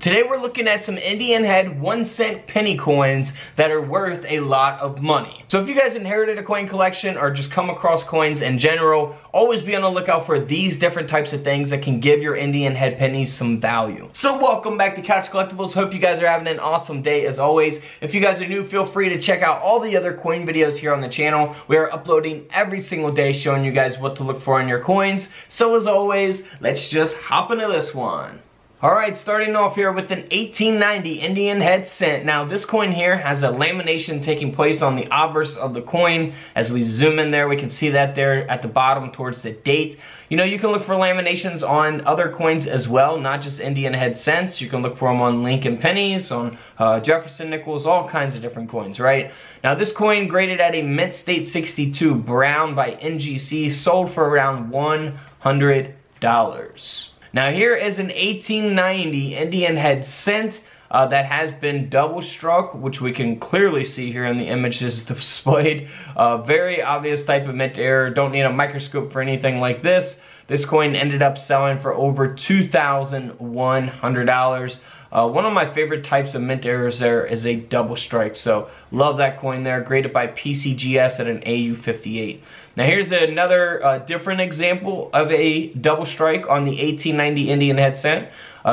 Today we're looking at some Indian Head 1-cent penny coins that are worth a lot of money. So if you guys inherited a coin collection or just come across coins in general, always be on the lookout for these different types of things that can give your Indian Head pennies some value. So welcome back to Couch Collectibles. Hope you guys are having an awesome day as always. If you guys are new, feel free to check out all the other coin videos here on the channel. We are uploading every single day showing you guys what to look for on your coins. So as always, let's just hop into this one. Alright, starting off here with an 1890 Indian Head cent. Now this coin here has a lamination taking place on the obverse of the coin. As we zoom in there, we can see that there at the bottom towards the date. You know, you can look for laminations on other coins as well, not just Indian Head cents. You can look for them on Lincoln pennies, on Jefferson nickels, all kinds of different coins, right? Now this coin graded at a mint state 62 brown by NGC, sold for around $100. Now here is an 1890 Indian Head cent that has been double struck, which we can clearly see here in the image is displayed. Very obvious type of mint error. Don't need a microscope for anything like this. This coin ended up selling for over $2,100. One of my favorite types of mint errors there is a double strike. So love that coin there. Graded by PCGS at an AU58. Now here's another different example of a double strike on the 1890 Indian Head cent.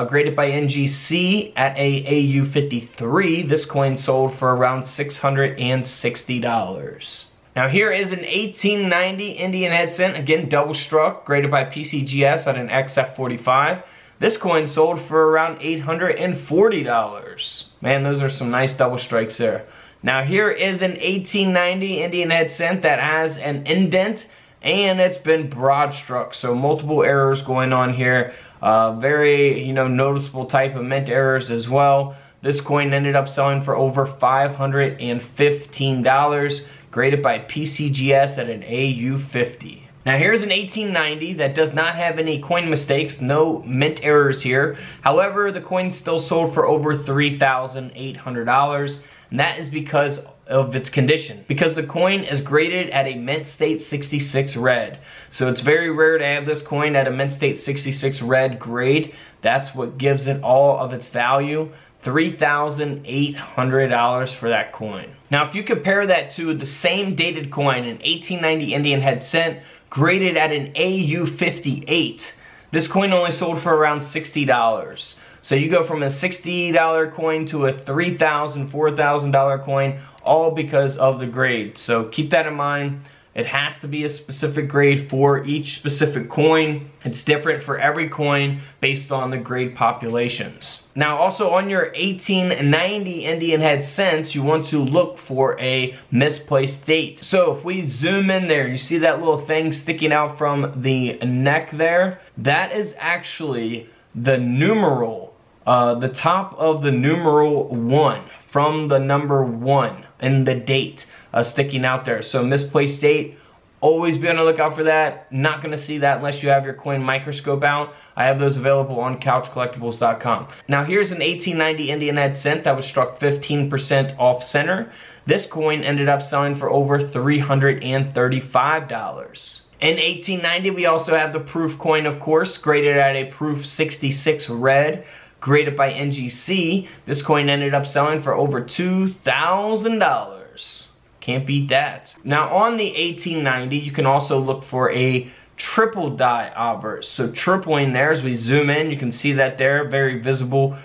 Graded by NGC at a AU53. This coin sold for around $660. Now here is an 1890 Indian Head cent, again double struck, graded by PCGS at an XF45. This coin sold for around $840. Man, those are some nice double strikes there. Now here is an 1890 Indian Head cent that has an indent and it's been broad struck, so multiple errors going on here. Very, you know, noticeable type of mint errors as well. This coin ended up selling for over $515. Graded by PCGS at an AU50. Now here's an 1890 that does not have any coin mistakes, no mint errors here. However, the coin still sold for over $3,800, and that is because of its condition. Because the coin is graded at a mint state 66 red. So it's very rare to have this coin at a mint state 66 red grade. That's what gives it all of its value. $3,800 for that coin. Now if you compare that to the same dated coin, an 1890 Indian Head cent, graded at an AU58, this coin only sold for around $60. So you go from a $60 coin to a $3,000, $4,000 coin, all because of the grade. So keep that in mind. It has to be a specific grade for each specific coin. It's different for every coin based on the grade populations. Now also on your 1890 Indian Head cents, you want to look for a misplaced date. So if we zoom in there, you see that little thing sticking out from the neck there? That is actually the numeral, the top of the numeral 1 from the number 1 and the date. Sticking out there. So misplaced date, always be on the lookout for that. Not going to see that unless you have your coin microscope out. I have those available on couchcollectibles.com. Now here's an 1890 Indian Head cent that was struck 15% off center. This coin ended up selling for over $335. In 1890 we also have the proof coin, of course, graded at a proof 66 red. Graded by NGC. This coin ended up selling for over $2,000. Can't beat that. Now on the 1890, you can also look for a triple die obverse. So tripling there, as we zoom in, you can see that there, very visible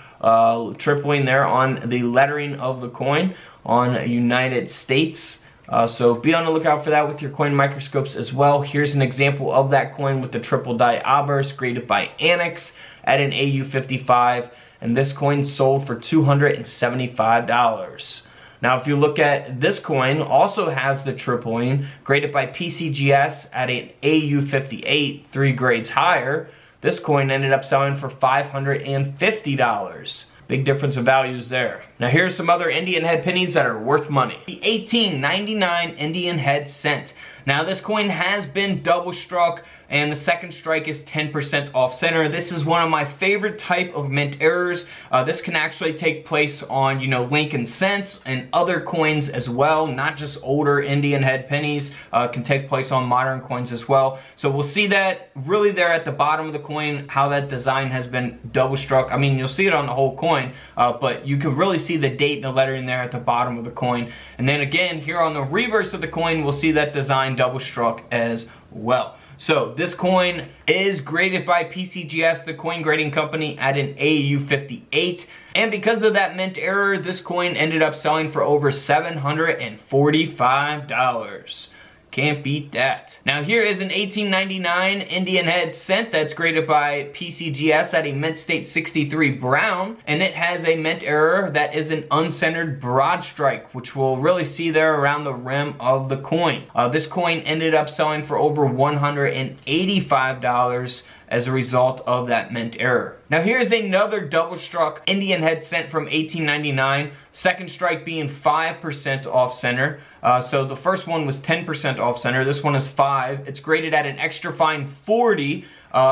tripling there on the lettering of the coin on United States. So be on the lookout for that with your coin microscopes as well. Here's an example of that coin with the triple die obverse, graded by ANACS at an AU55, and this coin sold for $275. Now if you look at this coin, also has the tripling, graded by PCGS at an AU58, 3 grades higher. This coin ended up selling for $550. Big difference of values there. Now here's some other Indian Head pennies that are worth money. The 1899 Indian Head cent. Now this coin has been double struck. and the second strike is 10% off center. This is one of my favorite type of mint errors. This can actually take place on, you know, Lincoln cents and other coins as well, not just older Indian head pennies. Can take place on modern coins as well. So we'll see that really there at the bottom of the coin, how that design has been double struck. I mean, you'll see it on the whole coin, but you can really see the date and the lettering there at the bottom of the coin. And then again, here on the reverse of the coin, we'll see that design double struck as well. So this coin is graded by PCGS, the coin grading company, at an AU58. And because of that mint error, this coin ended up selling for over $745. Can't beat that. Now here is an 1899 Indian head cent that's graded by PCGS at a mint state 63 brown, and it has a mint error that is an uncentered broad strike, which we'll really see there around the rim of the coin. This coin ended up selling for over $185 as a result of that mint error. Now here's another double struck Indian head cent from 1899, second strike being 5% off center. So the first one was 10% off center, this one is 5. It's graded at an extra fine 40,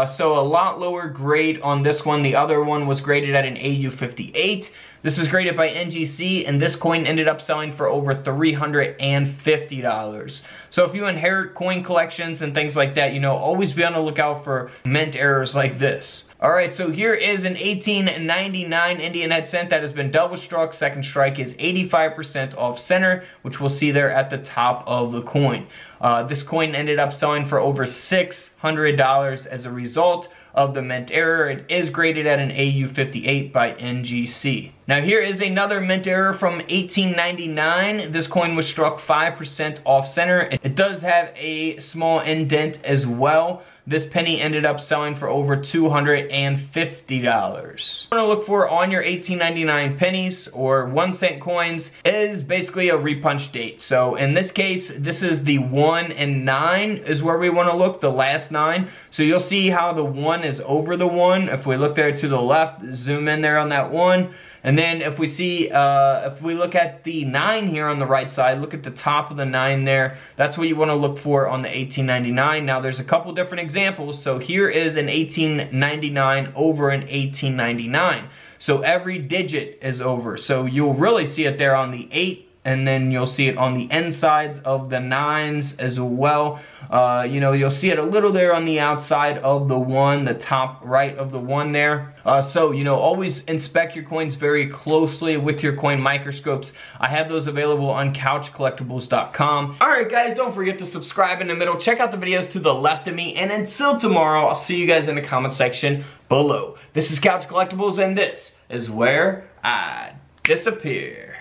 so a lot lower grade on this one. The other one was graded at an AU58. This is graded by NGC, and this coin ended up selling for over $350. So if you inherit coin collections and things like that, you know, always be on the lookout for mint errors like this. All right, so here is an 1899 Indian head cent that has been double struck. Second strike is 85% off center, which we'll see there at the top of the coin. This coin ended up selling for over $600 as a result of the mint error. It is graded at an AU58 by NGC. Now here is another mint error from 1899. This coin was struck 5% off center. It does have a small indent as well. This penny ended up selling for over $250. What you want to look for on your 1899 pennies or 1 cent coins is basically a repunch date. So in this case, this is the 1 and 9 is where we want to look, the last 9. So you'll see how the 1 is over the 1. If we look there to the left, zoom in there on that 1. And then if we see, if we look at the 9 here on the right side, look at the top of the 9 there. That's what you want to look for on the 1899. Now there's a couple different examples. So here is an 1899 over an 1899. So every digit is over. So you'll really see it there on the 8. And then you'll see it on the insides of the 9s as well. You know, you'll see it a little there on the outside of the 1, the top right of the 1 there. So, you know, always inspect your coins very closely with your coin microscopes. I have those available on couchcollectibles.com. All right, guys, don't forget to subscribe in the middle. Check out the videos to the left of me. And until tomorrow, I'll see you guys in the comment section below. This is Couch Collectibles, and this is where I disappear.